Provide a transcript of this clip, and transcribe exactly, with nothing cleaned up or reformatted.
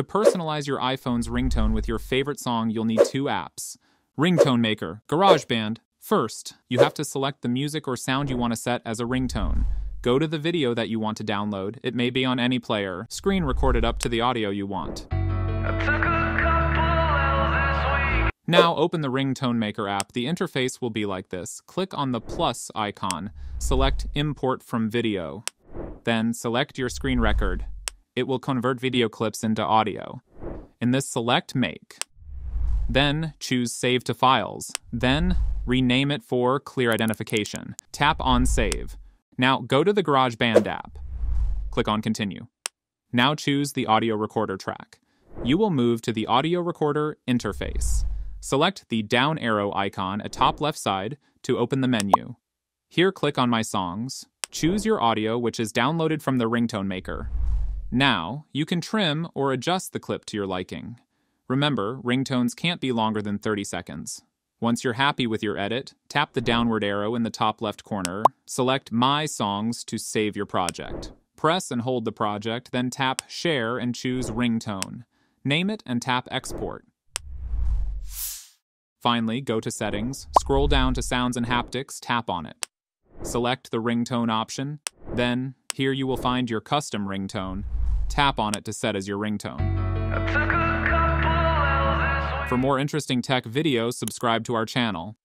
To personalize your iPhone's ringtone with your favorite song, you'll need two apps: Ringtone Maker, GarageBand. First, you have to select the music or sound you want to set as a ringtone. Go to the video that you want to download. It may be on any player. Screen recorded up to the audio you want. Now open the Ringtone Maker app. The interface will be like this. Click on the plus icon. Select Import from Video. Then select your screen record. It will convert video clips into audio. In this, select Make. Then choose Save to Files. Then rename it for Clear Identification. Tap on Save. Now go to the GarageBand app. Click on Continue. Now choose the audio recorder track. You will move to the audio recorder interface. Select the down arrow icon atop left side to open the menu. Here, click on My Songs. Choose your audio, which is downloaded from the Ringtone Maker. Now, you can trim or adjust the clip to your liking. Remember, ringtones can't be longer than thirty seconds. Once you're happy with your edit, tap the downward arrow in the top left corner. Select My Songs to save your project. Press and hold the project, then tap Share and choose Ringtone. Name it and tap Export. Finally, go to Settings, scroll down to Sounds and Haptics, tap on it. Select the ringtone option, then here you will find your custom ringtone. Tap on it to set as your ringtone. For more interesting tech videos, subscribe to our channel.